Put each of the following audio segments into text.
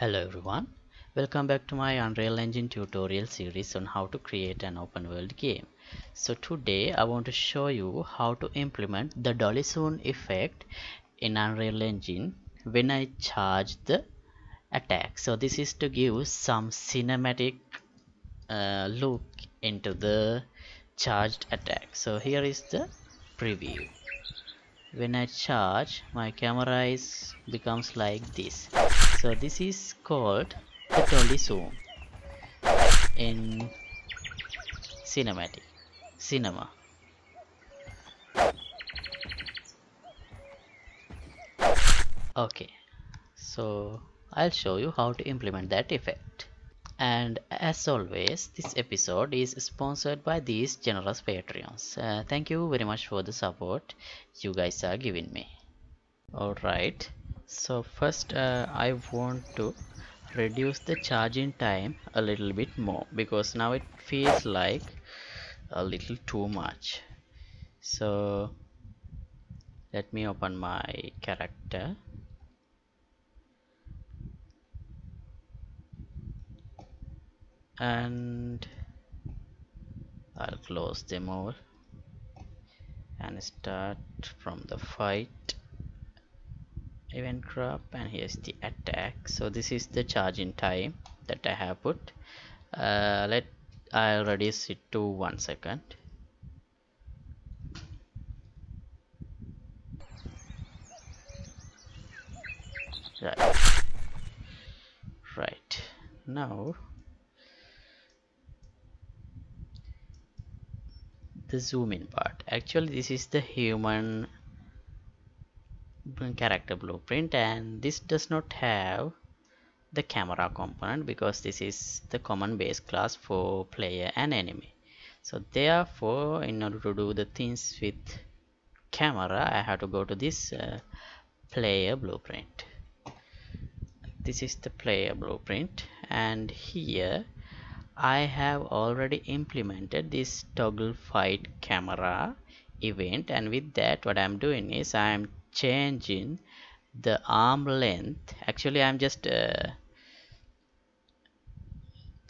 Hello everyone, welcome back to my Unreal Engine tutorial series on how to create an open world game. So today I want to show you how to implement the dolly zoom effect in Unreal Engine when I charge the attack. So this is to give some cinematic look into the charged attack. So here is the preview. When I charge, my camera becomes like this. So this is called the dolly zoom in cinema. Okay, so I'll show you how to implement that effect. And as always, this episode is sponsored by these generous Patreons. Thank you very much for the support you guys are giving me. Alright, so first I want to reduce the charging time a little bit more, because now it feels like a little too much. So let me open my character. And I'll close them all and start from the fight event crop, and here's the attack. So this is the charging time that I have put. I'll reduce it to 1 second. Right. Now the zoom in part. Actually, this is the human character blueprint, and this does not have the camera component because this is the common base class for player and enemy. So therefore, in order to do the things with camera, I have to go to this player blueprint. This is the player blueprint, and here I have already implemented this toggle fight camera event, and with that what I'm doing is I'm changing the arm length. Actually, I'm just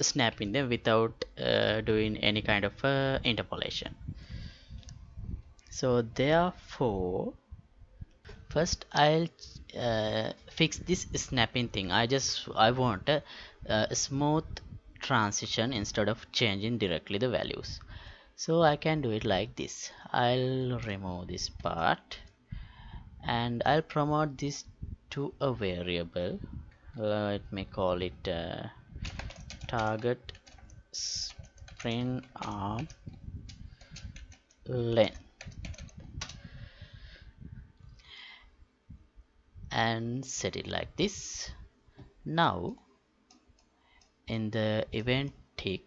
snapping them without doing any kind of interpolation. So therefore, first I'll fix this snapping thing. I want a smooth transition instead of changing directly the values, so I can do it like this. I'll remove this part and I'll promote this to a variable. Let me call it target sprint arm length, and set it like this. Now in the event tick,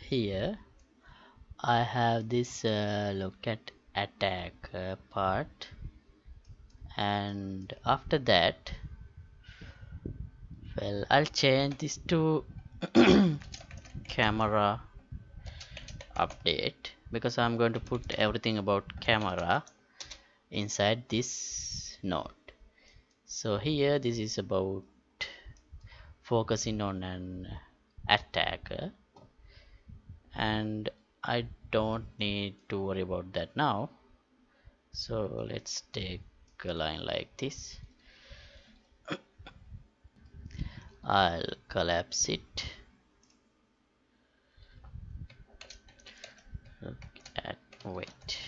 here I have this look at attack part, and after that, well, I'll change this to camera update, because I'm going to put everything about camera inside this node. So here this is about focusing on an attacker, and I don't need to worry about that now. So let's take a line like this. I'll collapse it. Wait.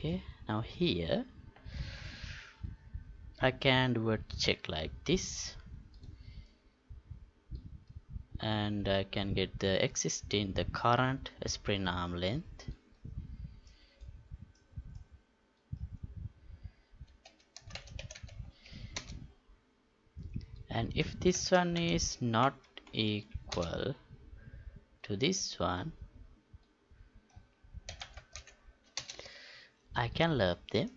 Okay, now here I can do a check like this, and I can get the existing, the current sprint arm length, and if this one is not equal to this one, I can loop them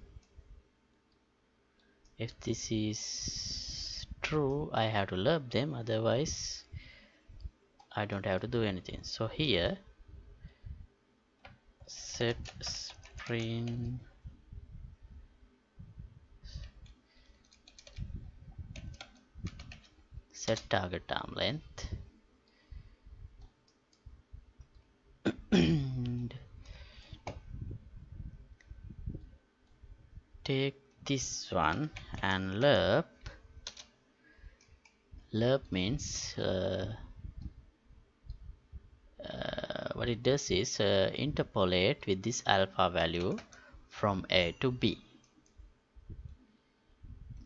If this is true, I have to loop them, otherwise I don't have to do anything. So here set spring set target arm length and take this one and lerp. Lerp means what it does is interpolate with this alpha value from A to B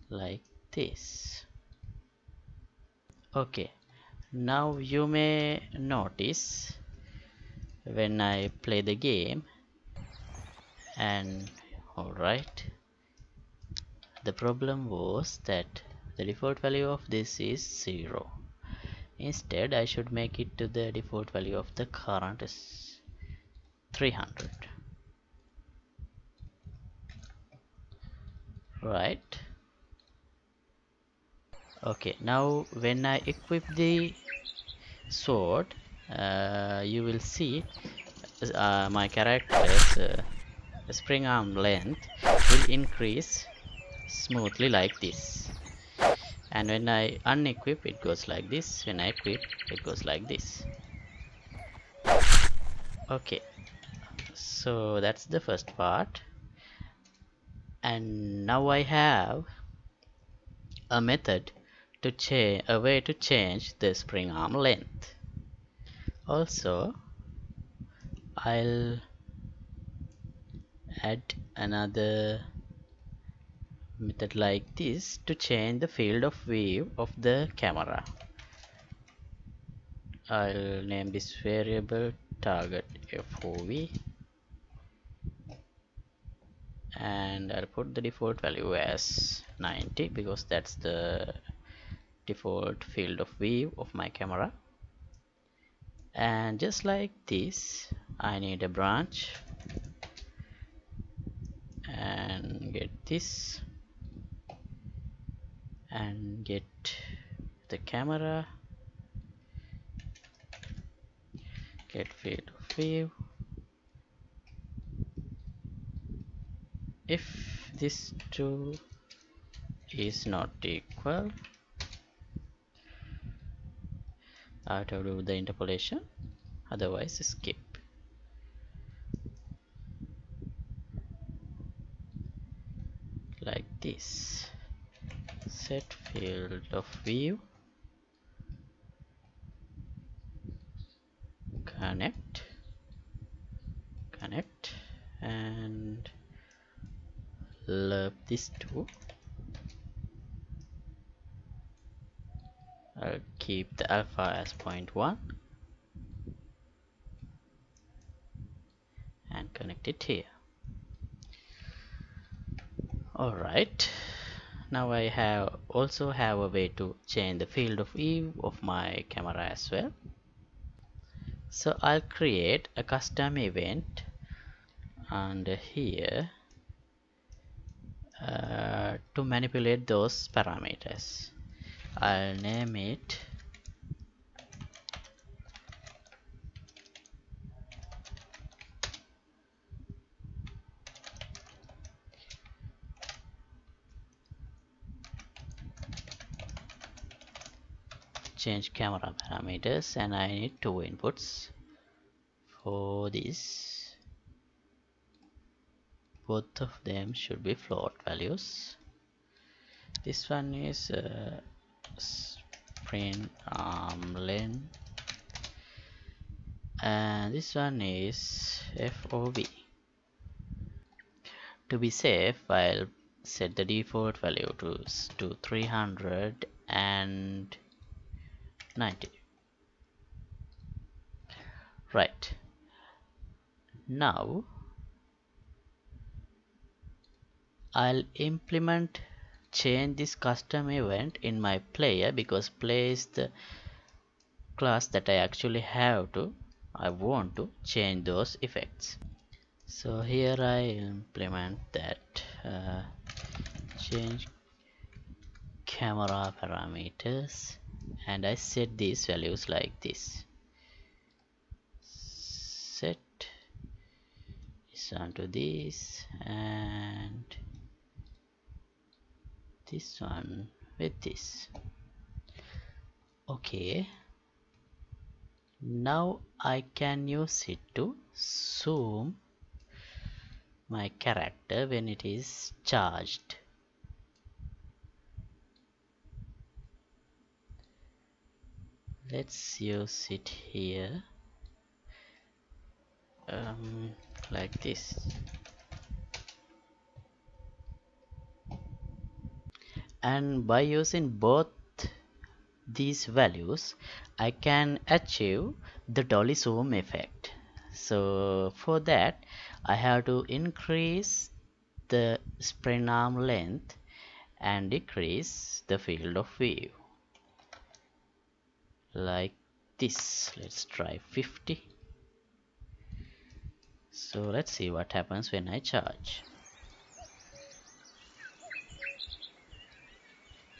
like this. Okay, now you may notice when I play the game and alright, the problem was that the default value of this is 0. Instead I should make it to the default value of the current is 300, right? Okay, now when I equip the sword, you will see my character's spring arm length will increase smoothly like this. And when I unequip, it goes like this. When I equip, it goes like this. Okay, so that's the first part. And now I have a method to change, a way to change the spring arm length. Also, I'll add another method like this to change the field of view of the camera. I'll name this variable target FOV and I'll put the default value as 90 because that's the default field of view of my camera. And just like this, I need a branch and get this and get the camera, get field of view. If this two is not equal, I have to do the interpolation, otherwise skip. Like this, set field of view, connect and lerp this too. I'll keep the alpha as 0.1 and connect it here. Alright, now I have also have a way to change the field of view of my camera as well. So I'll create a custom event under here to manipulate those parameters. I'll name it change camera parameters, and I need 2 inputs for this. Both of them should be float values. This one is spring arm length and this one is FOV. To be safe, I'll set the default value to 300 and 90. Right, now I'll change this custom event in my player, because player is the class that I actually have to, I want to change those effects. So here I implement that change camera parameters, and I set these values like this. Set is onto this and this one with this. Okay, now I can use it to zoom my character when it is charged. Let's use it here, like this, and by using both these values I can achieve the dolly zoom effect. So for that I have to increase the spring arm length and decrease the field of view like this. Let's try 50. So let's see what happens when I charge.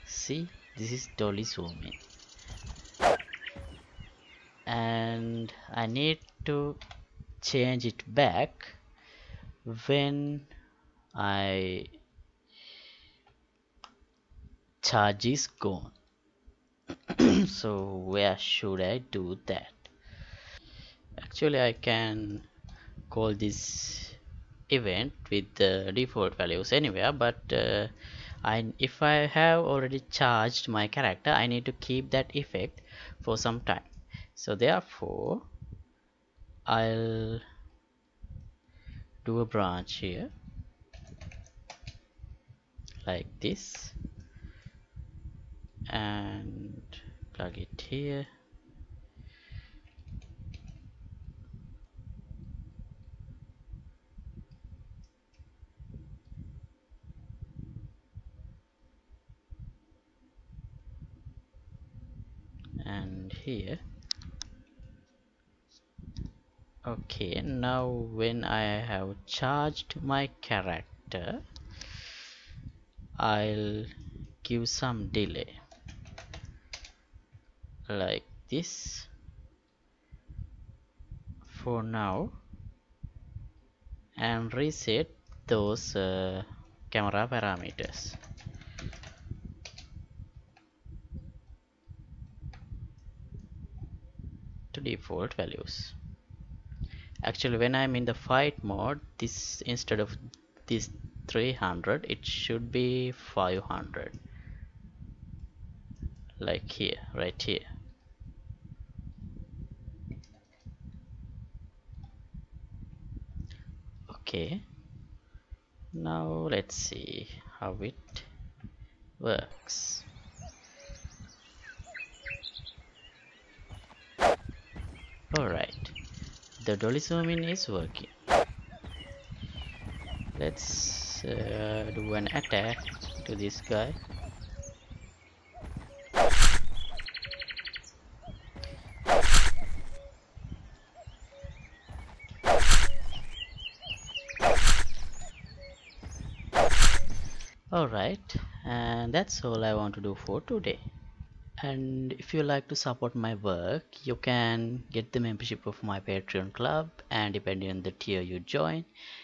See, this is dolly zooming, and I need to change it back when I charge is gone. So where should I do that? Actually, I can call this event with the default values anywhere, but if I have already charged my character, I need to keep that effect for some time. So therefore I'll do a branch here like this and plug it here. And here. Okay, now when I have charged my character, I'll give some delay like this for now and reset those camera parameters. Default values. Actually, when I'm in the fight mode, this instead of this 300, it should be 500, like here, right here. Okay, now let's see how it works. Alright, the dolly zoom in is working. Let's do an attack to this guy. Alright, and that's all I want to do for today. And if you like to support my work, you can get the membership of my Patreon club, and depending on the tier you join,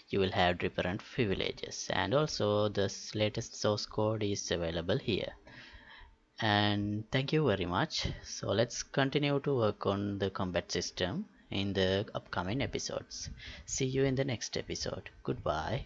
you will have different privileges. And also the latest source code is available here. And thank you very much. So let's continue to work on the combat system in the upcoming episodes. See you in the next episode. Goodbye.